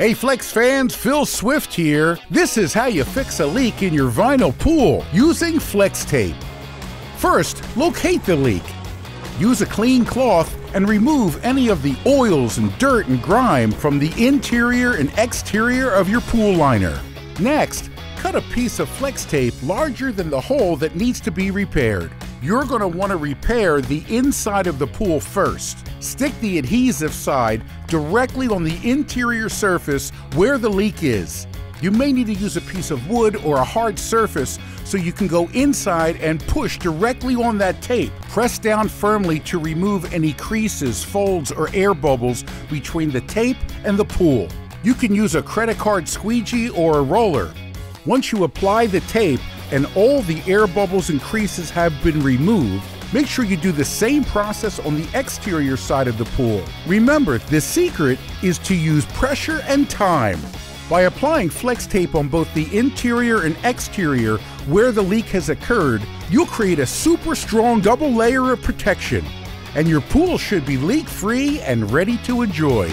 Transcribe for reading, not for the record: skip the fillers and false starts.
Hey Flex fans, Phil Swift here. This is how you fix a leak in your vinyl pool using Flex Tape. First, locate the leak. Use a clean cloth and remove any of the oils and dirt and grime from the interior and exterior of your pool liner. Next, cut a piece of Flex Tape larger than the hole that needs to be repaired. You're going to want to repair the inside of the pool first. Stick the adhesive side directly on the interior surface where the leak is. You may need to use a piece of wood or a hard surface so you can go inside and push directly on that tape. Press down firmly to remove any creases, folds, or air bubbles between the tape and the pool. You can use a credit card squeegee or a roller. Once you apply the tape and all the air bubbles and creases have been removed, make sure you do the same process on the exterior side of the pool. Remember, the secret is to use pressure and time. By applying Flex Tape on both the interior and exterior where the leak has occurred, you'll create a super strong double layer of protection, and your pool should be leak-free and ready to enjoy.